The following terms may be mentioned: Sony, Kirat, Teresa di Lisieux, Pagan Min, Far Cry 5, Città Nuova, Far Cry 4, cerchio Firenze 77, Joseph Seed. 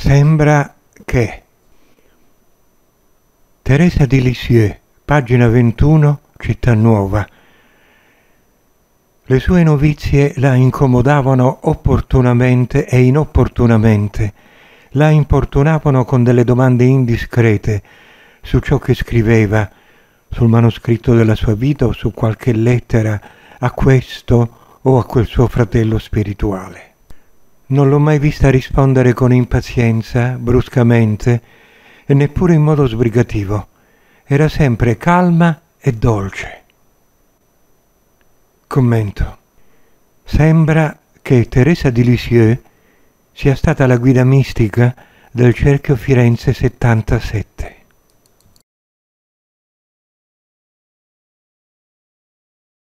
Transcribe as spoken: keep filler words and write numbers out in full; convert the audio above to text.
Sembra che Teresa di Lisieux, pagina ventuno, Città Nuova. Le sue novizie la incomodavano opportunamente e inopportunamente, la importunavano con delle domande indiscrete su ciò che scriveva, sul manoscritto della sua vita o su qualche lettera a questo o a quel suo fratello spirituale. Non l'ho mai vista rispondere con impazienza, bruscamente, e neppure in modo sbrigativo. Era sempre calma e dolce. Commento. Sembra che Teresa di Lisieux sia stata la guida mistica del cerchio Firenze settantasette.